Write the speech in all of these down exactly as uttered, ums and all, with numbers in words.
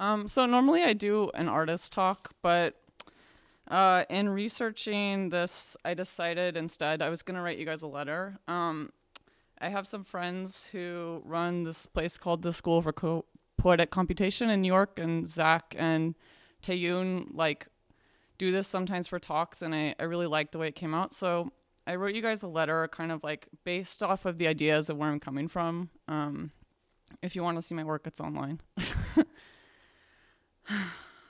Um, so normally I do an artist talk, but uh, in researching this, I decided instead I was going to write you guys a letter. Um, I have some friends who run this place called the School for Co- Poetic Computation in New York, and Zach and Taeyun like do this sometimes for talks, and I, I really liked the way it came out. So I wrote you guys a letter kind of like based off of the ideas of where I'm coming from. Um, if you want to see my work, it's online.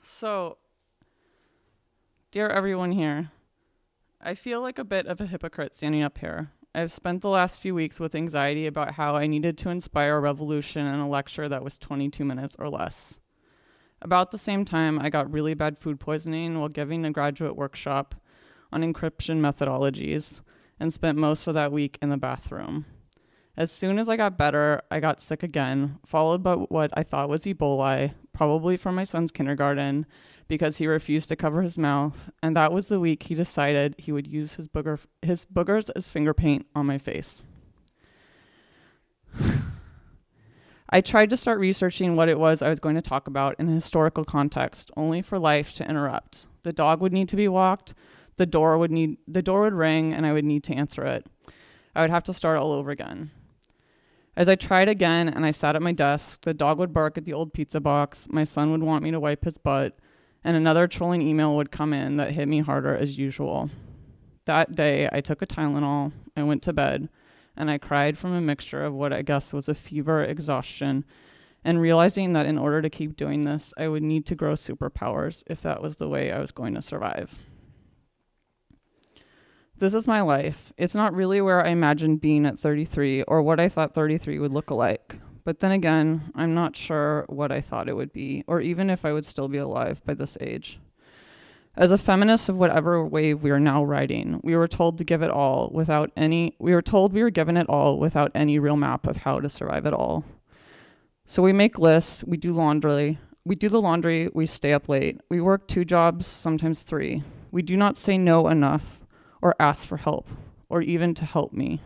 So, dear everyone here, I feel like a bit of a hypocrite standing up here. I've spent the last few weeks with anxiety about how I needed to inspire a revolution in a lecture that was twenty-two minutes or less. About the same time, I got really bad food poisoning while giving a graduate workshop on encryption methodologies and spent most of that week in the bathroom. As soon as I got better, I got sick again, followed by what I thought was Ebola, probably from my son's kindergarten, because he refused to cover his mouth, and that was the week he decided he would use his booger, his boogers as finger paint on my face. I tried to start researching what it was I was going to talk about in a historical context, only for life to interrupt. The dog would need to be walked, the door would need, the door would ring, and I would need to answer it. I would have to start all over again. As I tried again and I sat at my desk, the dog would bark at the old pizza box, my son would want me to wipe his butt, and another trolling email would come in that hit me harder as usual. That day, I took a Tylenol, I went to bed, and I cried from a mixture of what I guess was a fever, exhaustion, and realizing that in order to keep doing this, I would need to grow superpowers if that was the way I was going to survive. This is my life. It's not really where I imagined being at thirty-three or what I thought thirty-three would look like. But then again, I'm not sure what I thought it would be, or even if I would still be alive by this age. As a feminist of whatever wave we are now riding, we were told to give it all without any, we were told we were given it all without any real map of how to survive it all. So we make lists, we do laundry, we do the laundry, we stay up late, we work two jobs, sometimes three. We do not say no enough, or ask for help, or even to help me.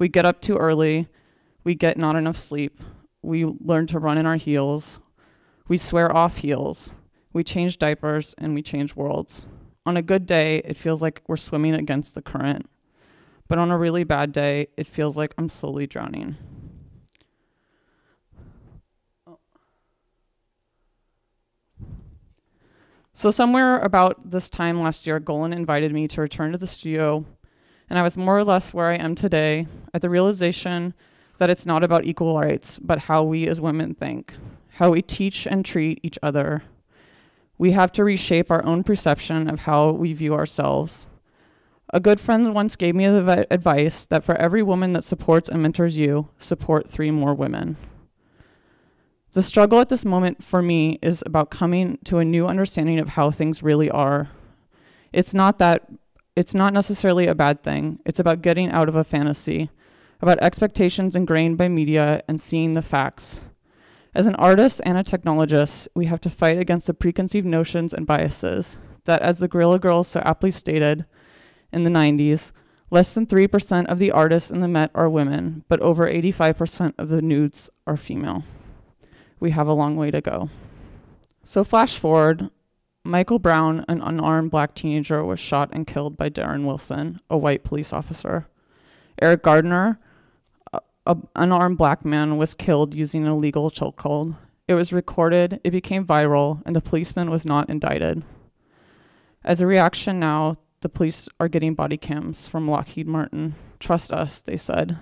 We get up too early, we get not enough sleep, we learn to run in our heels, we swear off heels, we change diapers, and we change worlds. On a good day, it feels like we're swimming against the current, but on a really bad day, it feels like I'm slowly drowning. So somewhere about this time last year, Golan invited me to return to the studio, and I was more or less where I am today, at the realization that it's not about equal rights, but how we as women think, how we teach and treat each other. We have to reshape our own perception of how we view ourselves. A good friend once gave me the advice that for every woman that supports and mentors you, support three more women. The struggle at this moment for me is about coming to a new understanding of how things really are. It's not that, it's not necessarily a bad thing. It's about getting out of a fantasy, about expectations ingrained by media and seeing the facts. As an artist and a technologist, we have to fight against the preconceived notions and biases that, as the Guerrilla Girls so aptly stated in the nineties, less than three percent of the artists in the Met are women, but over eighty-five percent of the nudes are female. We have a long way to go. So flash forward, Michael Brown, an unarmed black teenager, was shot and killed by Darren Wilson, a white police officer. Eric Garner, an unarmed black man, was killed using an illegal chokehold. It was recorded, it became viral, and the policeman was not indicted. As a reaction now, the police are getting body cams from Lockheed Martin. Trust us, they said,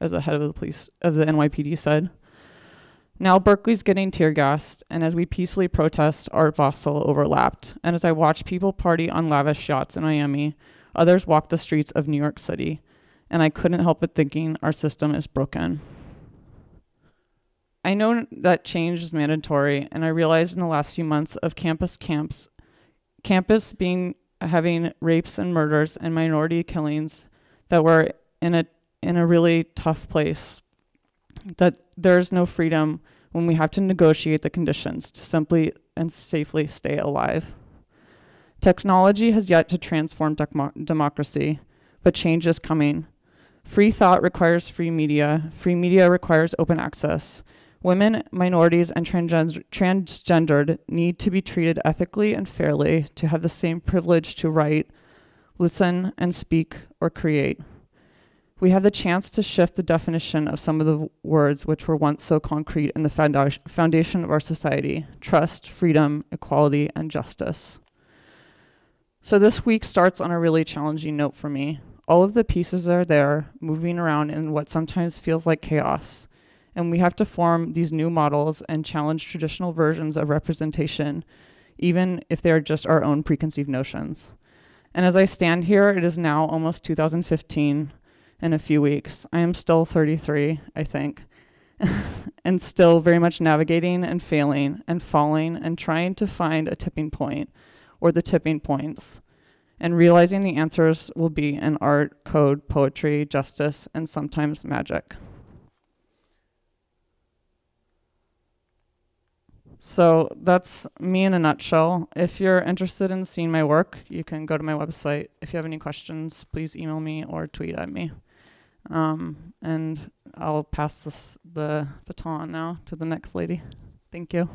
as the head of the police, of the N Y P D said. Now Berkeley's getting tear gassed, and as we peacefully protest, Art Basel overlapped. And as I watched people party on lavish yachts in Miami, others walked the streets of New York City, and I couldn't help but thinking our system is broken. I know that change is mandatory, and I realized in the last few months of campus camps, campus being having rapes and murders and minority killings that we're in a in a really tough place. That there's no freedom when we have to negotiate the conditions to simply and safely stay alive. Technology has yet to transform democracy, but change is coming. Free thought requires free media. Free media requires open access. Women, minorities, and transgender, transgendered need to be treated ethically and fairly to have the same privilege to write, listen, and speak or create. We have the chance to shift the definition of some of the words which were once so concrete in the foundation of our society: trust, freedom, equality, and justice. So this week starts on a really challenging note for me. All of the pieces are there, moving around in what sometimes feels like chaos, and we have to form these new models and challenge traditional versions of representation, even if they are just our own preconceived notions. And as I stand here, it is now almost two thousand fifteen, in a few weeks. I am still thirty-three, I think, and still very much navigating and failing and falling and trying to find a tipping point or the tipping points, and realizing the answers will be in art, code, poetry, justice, and sometimes magic. So that's me in a nutshell. If you're interested in seeing my work, you can go to my website. If you have any questions, please email me or tweet at me. Um, and I'll pass this, the baton now to the next lady. Thank you.